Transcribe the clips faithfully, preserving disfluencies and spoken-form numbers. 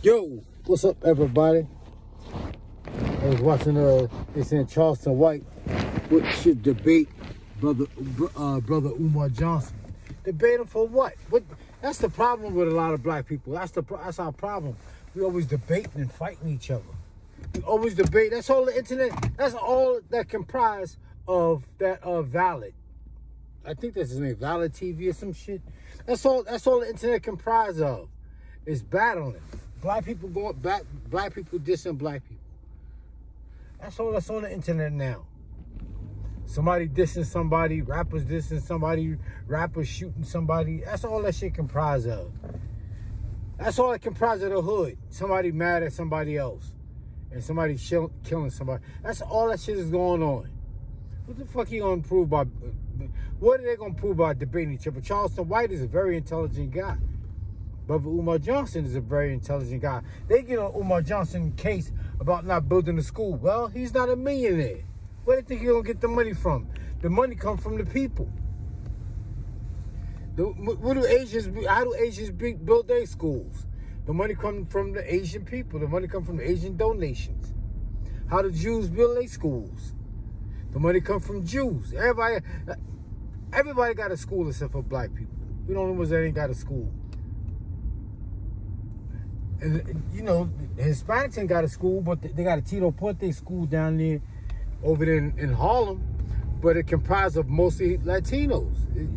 Yo, what's up, everybody? I was watching, uh, it's in Charleston White. What should debate brother, uh, brother Umar Johnson? Debate him for what? What? That's the problem with a lot of black people. That's the that's our problem. We always debating and fighting each other. We always debate. That's all the internet. That's all that comprise of that uh, valid. I think that's his name, Valid T V or some shit. That's all. That's all the internet comprise of. It's battling. Black people going back, black people dissing black people. That's all that's on the internet now. Somebody dissing somebody, rappers dissing somebody, rappers shooting somebody. That's all that shit comprised of. That's all it comprised of the hood. Somebody mad at somebody else. And somebody shill, killing somebody. That's all that shit is going on. What the fuck you gonna prove by, what are they gonna prove by debating each other? Charleston White is a very intelligent guy. Brother Umar Johnson is a very intelligent guy. They get on Umar Johnson case about not building a school. Well, he's not a millionaire. Where do you think you're going to get the money from? The money comes from the people. The, what do Asians, how do Asians build their schools? The money comes from the Asian people. The money comes from the Asian donations. How do Jews build their schools? The money comes from Jews. Everybody, everybody got a school except for black people. We don't know ones that ain't got a school. And, you know, the Hispanics ain't got a school, but they got a Tito Puente school down there, over there in, in Harlem, but it comprised of mostly Latinos.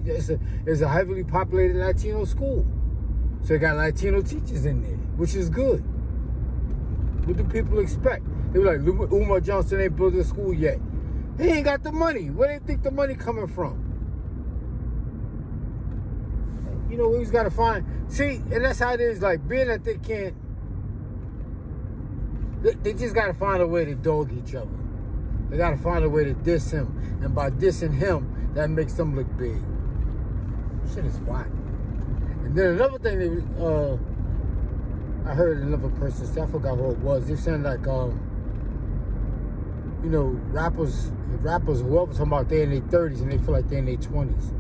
It, it's, a, it's a heavily populated Latino school. So they got Latino teachers in there, which is good. What do people expect? They were like, Umar Johnson ain't built a school yet. He ain't got the money. Where do they think the money coming from? You know, we just gotta find, see, and that's how it is, like, being that they can't, they, they just gotta find a way to dog each other. They gotta find a way to diss him, and by dissing him, that makes them look big. Shit is whack. And then another thing that, uh, I heard another person say, I forgot who it was, they said, like, um, you know, rappers, rappers, whoever talking about they're in their thirties, and they feel like they're in their twenties.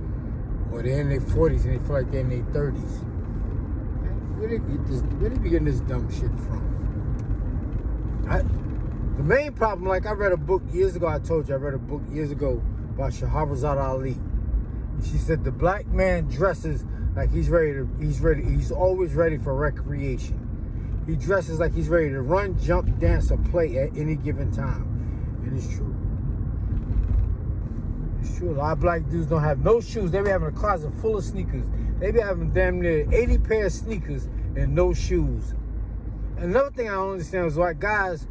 Or they're in their forties and they feel like they're in their thirties. Where did you get this, where did you get this dumb shit from? I, the main problem, like I read a book years ago, I told you I read a book years ago by Shahrazad Ali. She said the black man dresses like he's ready to, he's ready, he's always ready for recreation. He dresses like he's ready to run, jump, dance, or play at any given time. And it's true. It's true. A lot of black dudes don't have no shoes. They be having a closet full of sneakers. They be having damn near eighty pair of sneakers and no shoes. Another thing I don't understand is why guys,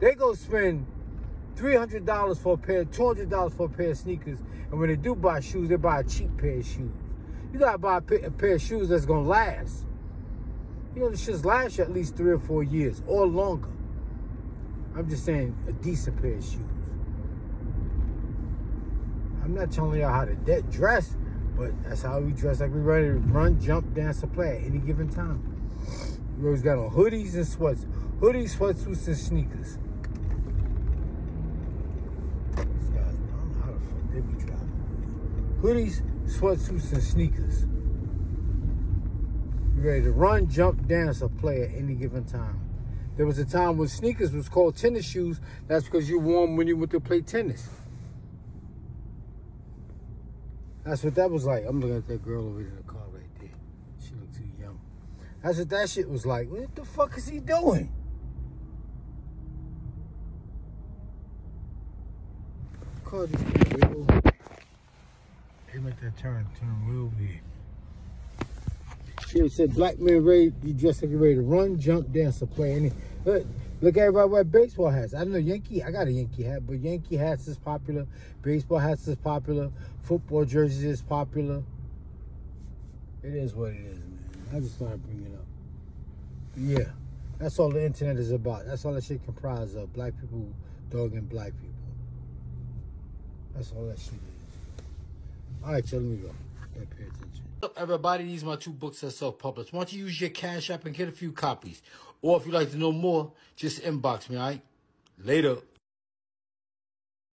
they go spend three hundred dollars for a pair, two hundred dollars for a pair of sneakers. And when they do buy shoes, they buy a cheap pair of shoes. You gotta buy a pair of shoes that's gonna last. You know, this shit's last you at least three or four years or longer. I'm just saying a decent pair of shoes. I'm not telling y'all how to dress, but that's how we dress. Like we ready to run, jump, dance, or play at any given time. We always got on hoodies and sweats. Hoodies, sweatsuits, and sneakers. These guys, I don't know how the fuck they be driving. Hoodies, sweatsuits, and sneakers. We ready to run, jump, dance, or play at any given time. There was a time when sneakers was called tennis shoes. That's because you wore them when you went to play tennis. That's what that was like. I'm looking at that girl over there in the car right there. She looked too young. That's what that shit was like. What the fuck is he doing? Call these people. They make that turn, turn real big. It said black man ready, you dress like you're ready to run, jump, dance, or play any. Look, look, everybody wear baseball hats. I know Yankee, I got a Yankee hat, but Yankee hats is popular. Baseball hats is popular. Football jerseys is popular. It is what it is, man. I just thought I'd bring it up. Yeah, that's all the internet is about. That's all that shit comprises of. Black people dogging black people. That's all that shit is. All right, y'all, let me go. Gotta pay attention. Everybody, these are my two books that self-published. Why don't you use your Cash App and get a few copies? Or if you'd like to know more, just inbox me, all right? Later.